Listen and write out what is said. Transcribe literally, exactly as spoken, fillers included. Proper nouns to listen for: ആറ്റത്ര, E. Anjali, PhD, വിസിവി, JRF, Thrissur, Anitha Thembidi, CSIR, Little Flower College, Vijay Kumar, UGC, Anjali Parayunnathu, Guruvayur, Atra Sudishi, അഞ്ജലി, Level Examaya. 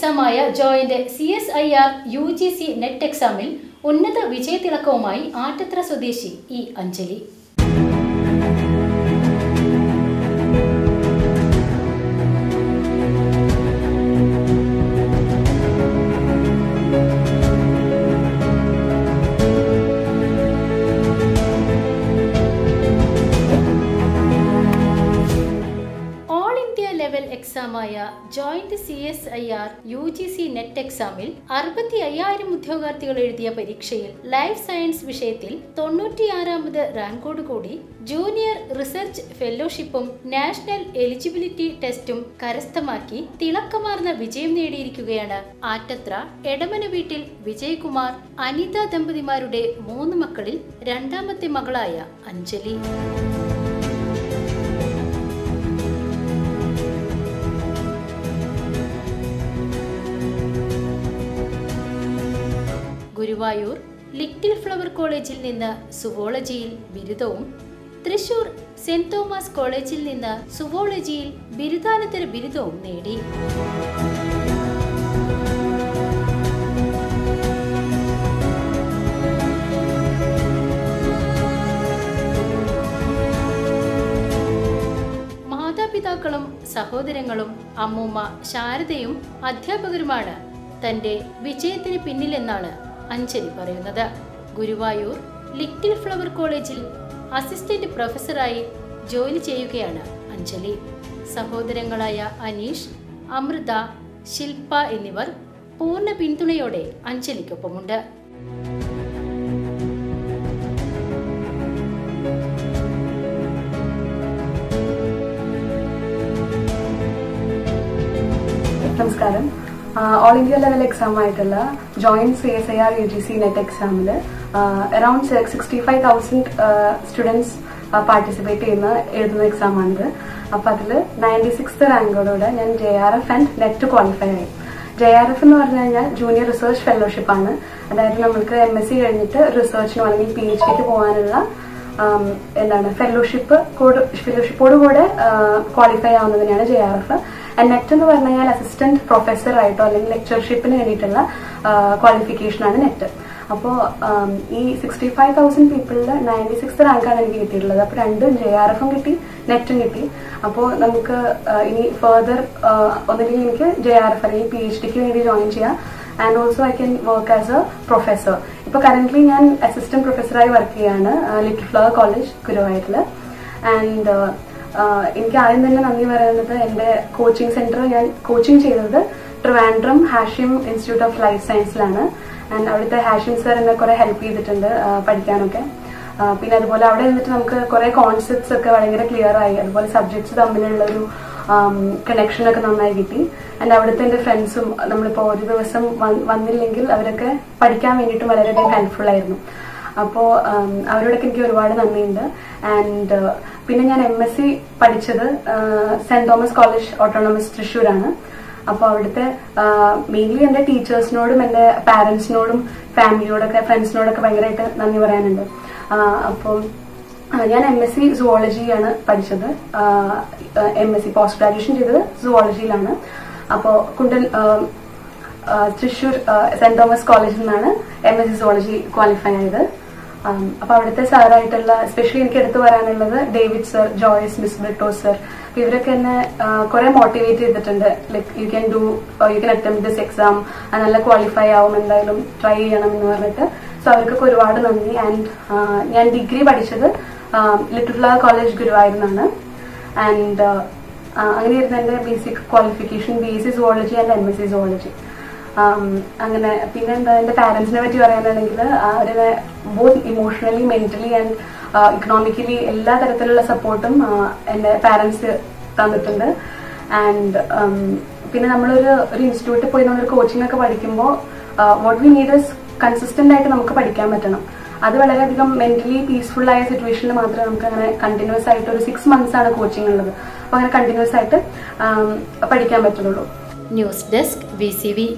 Examaya joined C S I R U G C Net Examil, Unnatha Vijay Tilakomai, Atra Sudishi, E. Anjali. Level Examaya joined C S I R U G C Net Examil, Arbati Ayari Muthogarthi Edia Parikshayil, Life Science Vishetil, Tonuti Aramada Rankod Kodi, Junior Research Fellowshipum, National Eligibility Testum, Karastamaki, Tilakamarna Vijay Nedi Kugana, Atatra, Edamana Vitil, Vijay Kumar, Anitha Thembidi Marude, Moon Makadil, Randamati Magalaya, Anjali. Guruvayur, Little Flower College il ninnu Zoology il ബിരുദവും Thrissur saint Thomas കോളേജിൽ നിന്ന് Zoology il ബിരുദാനന്തര ബിരുദവും നേടി. മാതാപിതാക്കളും സഹോദരങ്ങളും അമ്മൂമ്മ ശാരദയും അധ്യാപകരുമാണ് തന്റെ വിജയത്തിന് പിന്നിലെന്നാണ് Anjali Parayunnathu. Guruvayur, Little Flower College il Assistant Professor ayi ജോലി ചെയ്യുകയാണ് Anjali. സഹോദരങ്ങളായ അനീഷ്, അമൃത, ശിൽപ എന്നിവർ പൂർണ്ണ പിന്തുണയോടെ അഞ്ജലിക്കൊപ്പമുണ്ട്. നമസ്കാരം. Uh, all India level exam aitalla joint C S I R U G C Net exam le uh, around sixty-five thousand uh, students uh, participate in the exam andu appo adile ninety-sixth rank oda nan J R F and net qualify aayi. J R F nu parnayna junior research fellowship aanu, adayathu namukku M S c kanitte research nu allengi P H D ku povanulla endana fellowship code fellowship odu kode qualify aavunnathana J R F. And net nu parnayal assistant professor ayitto allengi lectureship nu edittulla qualification aanu net. Appo ee sixty-five thousand people la ninety-sixth rank aanu enakku kittiyulladu. Appo rendu J R F um kitti net um kitti. Appo namukku ini further onnenkil enakku J R F allengi P H D ku vendi join cheya, and also I can work as a professor. Ippo currently I am assistant professor ayi work cheyana Little Flower College Guruvayuril. And uh, എനിക്ക് ആദ്യം തന്നെ നന്ദി പറയുന്നത് എൻ്റെ coaching centre ഞാൻ coaching ചെയ്തത് Trivandrum Hashim institute of life സയൻസിലാണ്. And അവിടുത്തെ ഹാഷിം സാർ എന്നെ കുറെ ഹെൽപ്പ് ചെയ്തിട്ടുണ്ട് പഠിക്കാനൊക്കെ. പിന്നെ അതുപോലെ അവിടെ ഇരുന്നിട്ട് നമുക്ക് കുറെ കോൺസെപ്റ്റ്സ് ഒക്കെ വളരെ ക്ലിയർ ആയി. അതുപോലെ സബ്ജക്ട്സ് തമ്മിലുള്ള ഒരു കണക്ഷനൊക്കെ നന്നായി കിട്ടി. ആൻഡ് അവിടുത്തെ എൻ്റെ ഫ്രണ്ട്സും നമ്മളിപ്പോൾ ഒരു ദിവസം വന്നില്ലെങ്കിൽ അവരൊക്കെ പഠിക്കാൻ വേണ്ടിയിട്ട് വളരെയധികം ഹെൽപ്ഫുൾ ആയിരുന്നു. അപ്പോൾ അവരോടൊക്കെ എനിക്ക് ഒരുപാട് നന്ദിയുണ്ട്. ആൻഡ് പിന്നെ ഞാൻ എം എസ് സി പഠിച്ചത് സെന്റ് തോമസ് കോളേജ് ഓട്ടോണമസ് തൃശ്ശൂരാണ്. അപ്പോൾ അവിടുത്തെ മെയിൻലി എൻ്റെ ടീച്ചേഴ്സിനോടും എൻ്റെ പാരൻസിനോടും ഫാമിലിയോടൊക്കെ ഫ്രണ്ട്സിനോടൊക്കെ ഭയങ്കരമായിട്ട് നന്ദി പറയാനുണ്ട്. അപ്പം ഞാൻ എം എസ് സി സുവോളജിയാണ് പഠിച്ചത്. M S C post graduation ചെയ്തത് സുവോളജിയിലാണ്. അപ്പോൾ കുണ്ടൽ തൃശ്ശൂർ സെന്റ് തോമസ് കോളേജിൽ നിന്നാണ് M S C zoology qualify ആയത്. അപ്പോൾ അവിടുത്തെ സാറായിട്ടുള്ള എസ്പെഷ്യലി എനിക്ക് എടുത്തു പറയാനുള്ളത് David sir, Joyce miss, Britto sir, ഇവരൊക്കെ എന്നെ കുറെ മോട്ടിവേറ്റ് ചെയ്തിട്ടുണ്ട്. Like you can do, you can attempt this exam, അത് നല്ല ക്വാളിഫൈ ആവും, എന്തായാലും ട്രൈ ചെയ്യണം എന്ന് പറഞ്ഞിട്ട്. സോ അവർക്കൊക്കെ ഒരുപാട് നന്ദി. ആൻഡ് ഞാൻ ഡിഗ്രി പഠിച്ചത് ലിറ്റിൽ ഫ്ലവർ കോളേജ് ഗുരുവായൂരിലാണ്. ആൻഡ് അങ്ങനെ ഇരുന്ന എൻ്റെ basic qualification B S C zoology and M S C zoology. അങ്ങനെ പിന്നെ എന്താ എൻ്റെ പാരൻസിനെ പറ്റി പറയാനാണെങ്കിൽ അവരുടെ both emotionally, mentally and economically എല്ലാ തരത്തിലുള്ള സപ്പോർട്ടും എൻ്റെ പാരൻസ് തന്നിട്ടുണ്ട്. ആൻഡ് പിന്നെ നമ്മളൊരു ഒരു ഇൻസ്റ്റിറ്റ്യൂട്ടിൽ പോയി നമ്മളൊരു കോച്ചിങ് ഒക്കെ പഠിക്കുമ്പോൾ what we need is consistent ആയിട്ട് നമുക്ക് പഠിക്കാൻ പറ്റണം. അത് വളരെയധികം മെന്റലി പീസ്ഫുൾ ആയ സിറ്റുവേഷനിൽ മാത്രമേ നമുക്ക് അങ്ങനെ കണ്ടിന്യൂസ് ആയിട്ട് ഒരു സിക്സ് മന്ത്സ് ആണ് കോച്ചിങ് ഉള്ളത്. അപ്പോൾ അങ്ങനെ കണ്ടിന്യൂസ് ആയിട്ട് പഠിക്കാൻ പറ്റുന്നുള്ളൂ. News desk V C V.